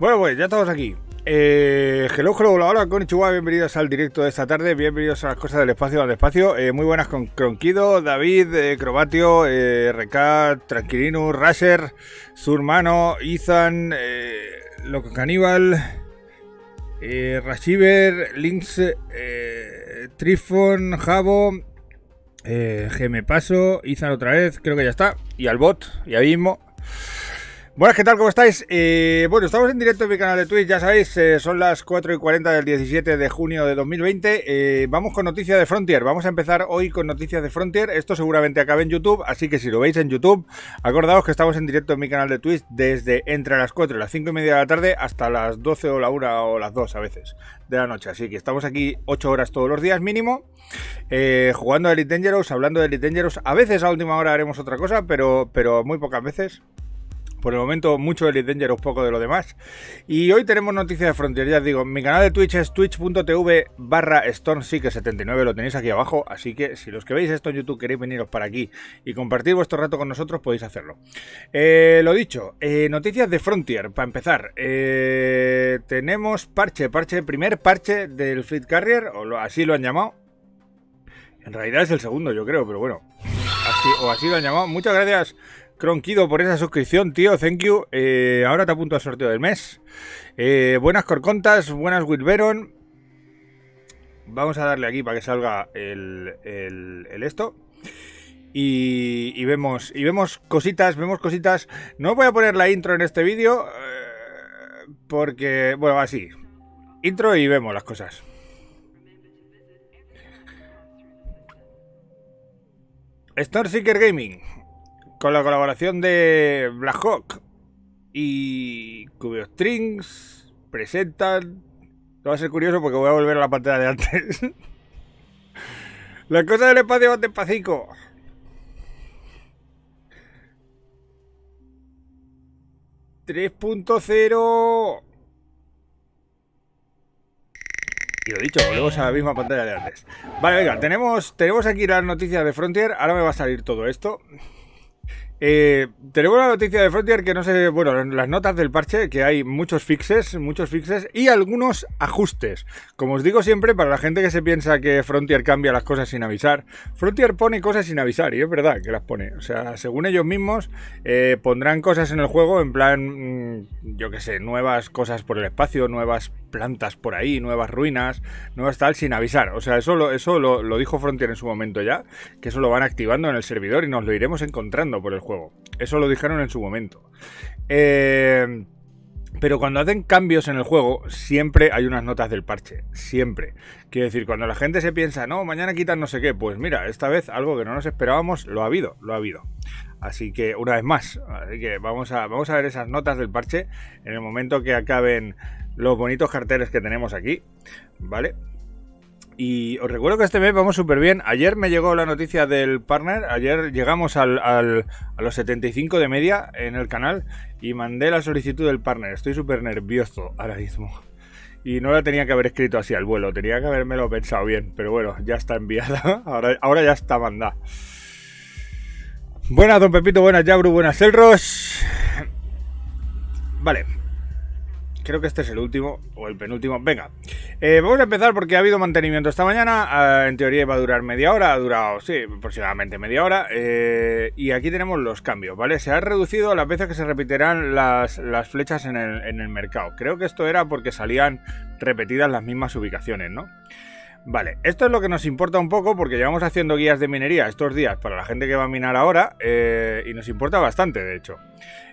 Bueno, pues ya estamos aquí. Hello, hola, konnichiwa, bienvenidos al directo de esta tarde, bienvenidos a las cosas del espacio al despacio. Muy buenas con Cronquido, David, Crobatio, RK, Tranquilino, Rasher, Surmano, Ethan, Loco Caníbal, Rashiver, Lynx, Trifon, Jabo, Gmepaso, Ethan otra vez, creo que ya está, y al bot, y ahí mismo. Buenas, ¿qué tal? ¿Cómo estáis? Bueno, estamos en directo en mi canal de Twitch, ya sabéis, son las 4:40 del 17 de junio de 2020. Vamos con noticias de Frontier, vamos a empezar hoy con noticias de Frontier. Esto seguramente acabe en YouTube, así que si lo veis en YouTube, acordaos que estamos en directo en mi canal de Twitch desde entre las 4 y las 5 y media de la tarde hasta las 12 o la 1 o las 2 a veces de la noche. Así que estamos aquí 8 horas todos los días mínimo, jugando a Elite Dangerous, hablando de Elite Dangerous. A veces a última hora haremos otra cosa, pero muy pocas veces. Por el momento, mucho de Elite Dangerous, poco de lo demás. Y hoy tenemos noticias de Frontier. Ya os digo, mi canal de Twitch es twitch.tv/StormSeeker79. Lo tenéis aquí abajo. Así que si los que veis esto en YouTube queréis veniros para aquí y compartir vuestro rato con nosotros, podéis hacerlo. Lo dicho, noticias de Frontier. Para empezar, tenemos primer parche del Fleet Carrier, así lo han llamado. En realidad es el segundo, yo creo, pero bueno. Así lo han llamado. Muchas gracias, Cronquido, por esa suscripción, tío, thank you. Ahora te apunto al sorteo del mes. Buenas Corcontas, buenas Wilberon. Vamos a darle aquí para que salga el esto. Y vemos cositas, No voy a poner la intro en este vídeo, porque, bueno, así. Intro y vemos las cosas. Stormseeker Gaming, con la colaboración de Blackhawk y Cube Strings, presentan... Va a ser curioso porque voy a volver a la pantalla de antes. Las cosas del espacio van despacito. ...3.0... Y lo dicho, volvemos a la misma pantalla de antes. Vale, venga, tenemos aquí las noticias de Frontier. Ahora me va a salir todo esto. Tenemos la noticia de Frontier que no sé, bueno, las notas del parche, que hay muchos fixes y algunos ajustes. Como os digo siempre, para la gente que se piensa que Frontier cambia las cosas sin avisar, Frontier pone cosas sin avisar y es verdad que las pone. O sea, según ellos mismos pondrán cosas en el juego en plan, yo qué sé, nuevas cosas por el espacio, nuevas plantas por ahí, nuevas ruinas, nuevas tal, sin avisar. O sea, eso lo dijo Frontier en su momento ya, que eso lo van activando en el servidor y nos lo iremos encontrando por el juego. Eso lo dijeron en su momento. Pero cuando hacen cambios en el juego, siempre hay unas notas del parche. Siempre. Quiero decir, cuando la gente se piensa, no, mañana quitan no sé qué, pues mira, esta vez algo que no nos esperábamos, lo ha habido. Así que, una vez más, así que vamos a ver esas notas del parche en el momento que acaben los bonitos carteles que tenemos aquí, ¿vale? Y os recuerdo que este mes vamos súper bien. Ayer me llegó la noticia del partner. Ayer llegamos a los 75 de media en el canal y mandé la solicitud del partner. Estoy súper nervioso ahora mismo. Y no la tenía que haber escrito así al vuelo. Tenía que habérmelo pensado bien. Pero bueno, ya está enviada. Ahora ya está mandada. Buenas, don Pepito. Buenas, Yabru. Buenas, Elros. Vale. Creo que este es el último o el penúltimo. Venga, vamos a empezar porque ha habido mantenimiento esta mañana. En teoría iba a durar media hora. Ha durado, sí, aproximadamente media hora. Y aquí tenemos los cambios, ¿vale? Se ha reducido las veces que se repetirán las flechas en el mercado. Creo que esto era porque salían repetidas las mismas ubicaciones, ¿no? Vale, esto es lo que nos importa un poco porque llevamos haciendo guías de minería estos días para la gente que va a minar ahora y nos importa bastante, de hecho.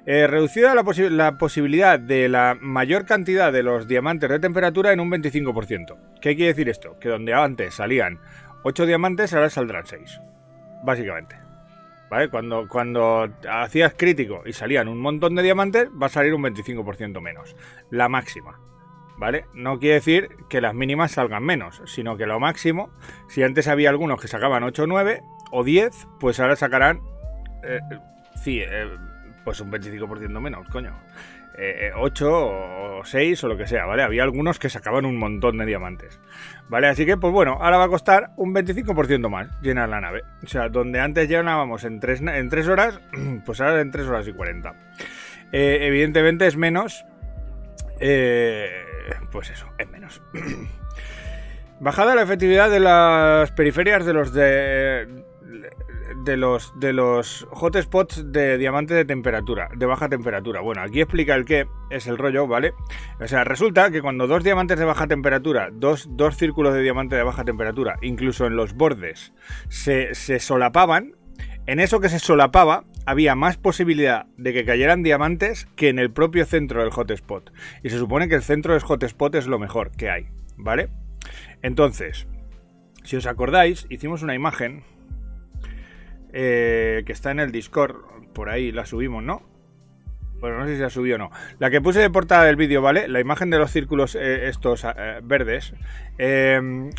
Reducida la posibilidad de la mayor cantidad de los diamantes de temperatura en un 25%. ¿Qué quiere decir esto? Que donde antes salían 8 diamantes, ahora saldrán 6, básicamente. ¿Vale? Cuando hacías crítico y salían un montón de diamantes, va a salir un 25% menos, la máxima. ¿Vale? No quiere decir que las mínimas salgan menos, sino que lo máximo, si antes había algunos que sacaban 8, 9 o 10, pues ahora sacarán pues un 25% menos, coño. 8 o 6 o lo que sea, ¿vale? Había algunos que sacaban un montón de diamantes, ¿vale? Así que, pues bueno, ahora va a costar un 25% más llenar la nave. O sea, donde antes llenábamos en 3 horas, pues ahora en 3 horas y 40. Evidentemente es menos... Pues eso, es menos. Bajada la efectividad de las periferias de los de los hotspots de diamante de temperatura, de baja temperatura. Bueno, aquí explica el qué es el rollo, ¿vale? O sea, resulta que cuando dos diamantes de baja temperatura, dos círculos de diamante de baja temperatura, incluso en los bordes, se solapaban, en eso que se solapaba había más posibilidad de que cayeran diamantes que en el propio centro del hotspot. Y se supone que el centro del hotspot es lo mejor que hay, ¿vale? Entonces, si os acordáis, hicimos una imagen que está en el Discord, por ahí la subimos, ¿no? Bueno, no sé si la subí o no. La que puse de portada del vídeo, ¿vale? La imagen de los círculos estos verdes,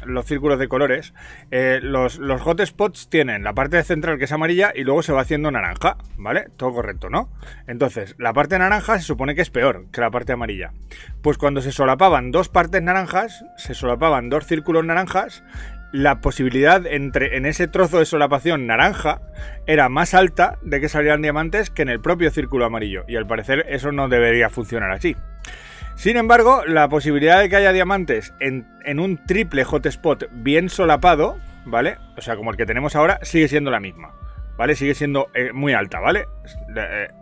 los círculos de colores. Los hotspots tienen la parte central que es amarilla y luego se va haciendo naranja, ¿vale? Todo correcto, ¿no? Entonces, la parte naranja se supone que es peor que la parte amarilla. Pues cuando se solapaban dos partes naranjas, se solapaban dos círculos naranjas, la posibilidad en ese trozo de solapación naranja era más alta de que salieran diamantes que en el propio círculo amarillo. Y al parecer eso no debería funcionar así. Sin embargo, la posibilidad de que haya diamantes en un triple hotspot bien solapado, ¿vale? O sea, como el que tenemos ahora, sigue siendo la misma, ¿vale? Sigue siendo muy alta, ¿vale?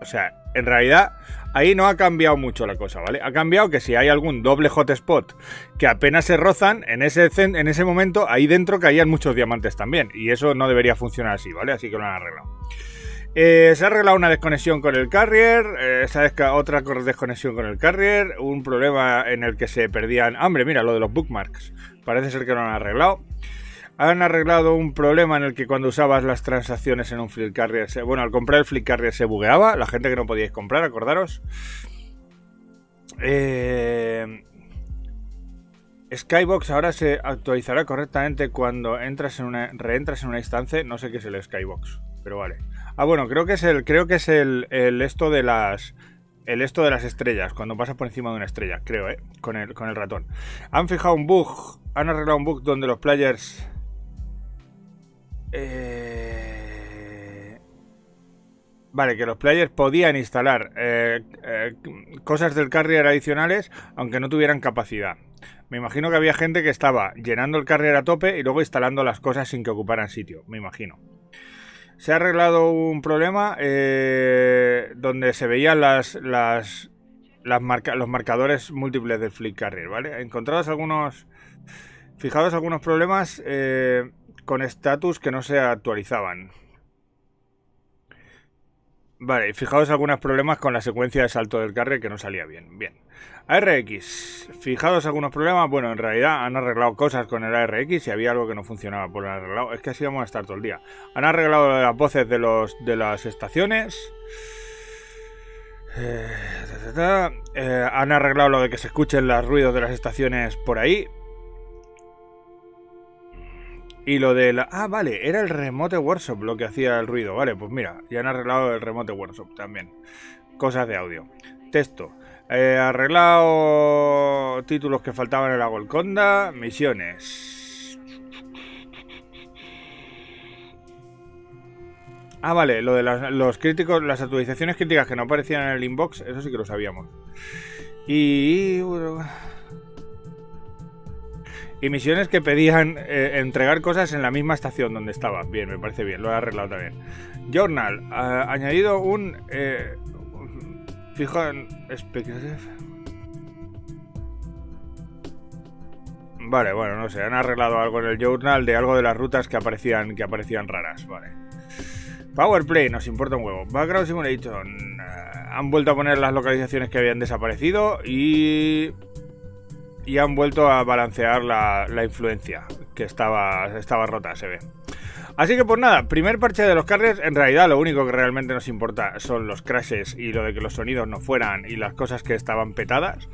O sea, en realidad ahí no ha cambiado mucho la cosa, ¿vale? Ha cambiado que si hay algún doble hotspot que apenas se rozan, en ese momento ahí dentro caían muchos diamantes también. Y eso no debería funcionar así, ¿vale? Así que lo han arreglado. Se ha arreglado una desconexión con el Carrier, otra desconexión con el Carrier, un problema en el que se perdían... Hombre, mira, lo de los bookmarks. Parece ser que lo han arreglado. Han arreglado un problema en el que cuando usabas las transacciones en un Fleet Carrier... Bueno, al comprar el Fleet Carrier se bugueaba. La gente que no podíais comprar, acordaros. Skybox ahora se actualizará correctamente cuando reentras en una instancia. No sé qué es el Skybox, pero vale. Ah, bueno, creo que es el esto de las estrellas, cuando pasas por encima de una estrella, creo, con el ratón. Han fijado un bug, han arreglado un bug donde los players... Vale, que los players podían instalar cosas del carrier adicionales aunque no tuvieran capacidad. Me imagino que había gente que estaba llenando el carrier a tope y luego instalando las cosas sin que ocuparan sitio, me imagino. Se ha arreglado un problema donde se veían los marcadores múltiples del Fleet Carrier, ¿vale? Fijados algunos problemas con status que no se actualizaban. Vale, y fijados algunos problemas con la secuencia de salto del carrier que no salía bien. Bien. ARX. Fijados algunos problemas. Bueno, en realidad han arreglado cosas con el ARX y había algo que no funcionaba, por lo arreglado. Es que así vamos a estar todo el día. Han arreglado las voces de las estaciones. Han arreglado lo de que se escuchen los ruidos de las estaciones por ahí. Y lo de la... Ah, vale, era el Remote Workshop lo que hacía el ruido. Vale, pues mira, ya han arreglado el Remote Workshop también. Cosas de audio. Texto. Arreglado títulos que faltaban en la Golconda. Misiones. Ah, vale, lo de los críticos, las actualizaciones críticas que no aparecían en el inbox, eso sí que lo sabíamos. Y... Y misiones que pedían entregar cosas en la misma estación donde estaba. Bien, me parece bien, lo he arreglado también. Journal, ha añadido un... Vale, bueno, no sé, han arreglado algo en el Journal de algo de las rutas que aparecían raras, vale. Powerplay, nos importa un huevo. Background Simulation, han vuelto a poner las localizaciones que habían desaparecido y... Y han vuelto a balancear la influencia, que estaba rota, se ve. Así que pues nada, primer parche de los carriers. En realidad lo único que realmente nos importa son los crashes y lo de que los sonidos no fueran y las cosas que estaban petadas.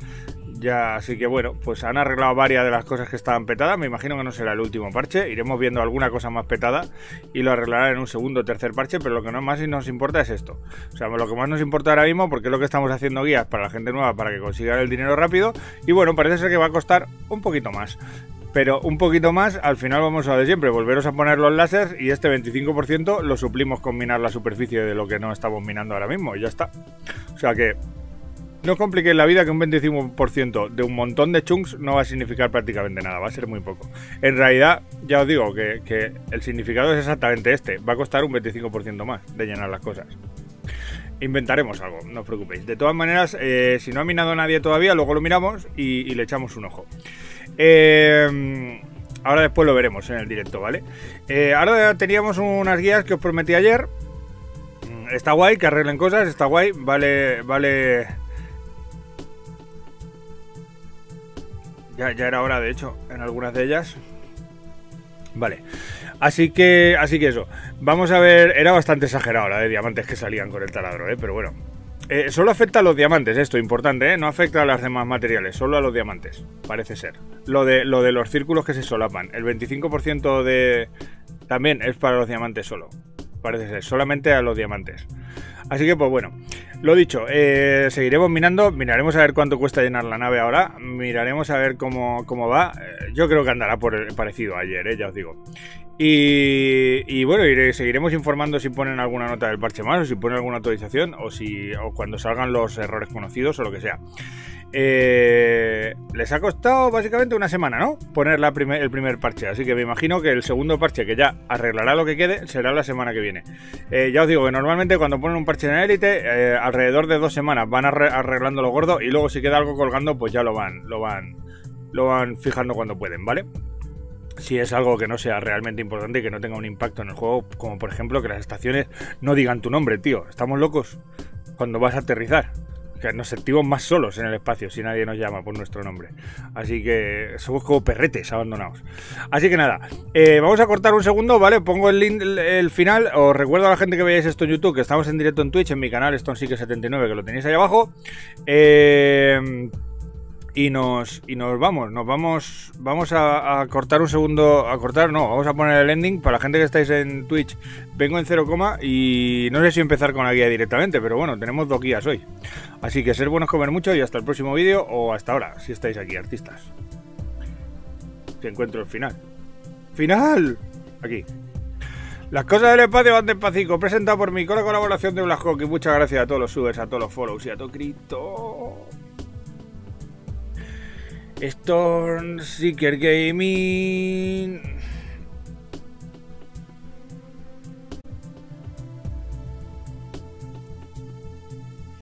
Ya, así que bueno, pues han arreglado varias de las cosas que estaban petadas. Me imagino que no será el último parche. Iremos viendo alguna cosa más petada y lo arreglarán en un segundo o tercer parche. Pero lo que más nos importa es esto. O sea, lo que más nos importa ahora mismo, porque es lo que estamos haciendo guías para la gente nueva, para que consigan el dinero rápido. Y bueno, parece ser que va a costar un poquito más. Pero un poquito más, al final vamos a lo de siempre, volveros a poner los láseres y este 25% lo suplimos con minar la superficie de lo que no estamos minando ahora mismo y ya está. O sea que... No compliquéis la vida, que un 25% de un montón de chunks no va a significar prácticamente nada, va a ser muy poco. En realidad, ya os digo que el significado es exactamente este, va a costar un 25% más de llenar las cosas. Inventaremos algo, no os preocupéis. De todas maneras, si no ha minado nadie todavía, luego lo miramos y le echamos un ojo. Ahora después lo veremos en el directo, ¿vale? Ahora teníamos unas guías que os prometí ayer. Está guay, que arreglen cosas, está guay, vale... Ya era hora, de hecho, en algunas de ellas. Vale. Así que eso. Vamos a ver, era bastante exagerado la de diamantes que salían con el taladro, pero bueno. Solo afecta a los diamantes, esto, importante, no afecta a las demás materiales, solo a los diamantes, parece ser. Lo de los círculos que se solapan, el 25% de... también es para los diamantes solo, parece ser, solamente a los diamantes. Así que, pues bueno, lo dicho, seguiremos minando, miraremos a ver cuánto cuesta llenar la nave ahora, miraremos a ver cómo va, yo creo que andará por el parecido a ayer, ya os digo. Y bueno, seguiremos informando si ponen alguna nota del parche más, o si ponen alguna actualización, o cuando salgan los errores conocidos o lo que sea. Les ha costado básicamente una semana, ¿no? Poner el primer parche, así que me imagino que el segundo parche, que ya arreglará lo que quede, será la semana que viene. Ya os digo que normalmente cuando ponen un parche en Elite, alrededor de 2 semanas van arreglando lo gordo, y luego si queda algo colgando, pues ya lo van fijando cuando pueden, ¿vale? Si es algo que no sea realmente importante y que no tenga un impacto en el juego, como por ejemplo que las estaciones no digan tu nombre, tío. Estamos locos cuando vas a aterrizar. Que nos sentimos más solos en el espacio si nadie nos llama por nuestro nombre. Así que somos como perretes abandonados. Así que nada, vamos a cortar un segundo, ¿vale? Pongo el link, el final. Os recuerdo a la gente que veáis esto en YouTube, que estamos en directo en Twitch, en mi canal StormSeeker79, que lo tenéis ahí abajo. Y nos vamos, vamos a poner el ending. Para la gente que estáis en Twitch, vengo en 0, y no sé si empezar con la guía directamente, pero bueno, tenemos 2 guías hoy. Así que ser buenos, comer mucho, y hasta el próximo vídeo, o hasta ahora, si estáis aquí, artistas. Si encuentro el final. ¡Final! Aquí. Las cosas del espacio van despacito, presentado por mí, con la colaboración de Blackhawk, y muchas gracias a todos los subers, a todos los follows y a todo Cristo. Stormseeker Gaming.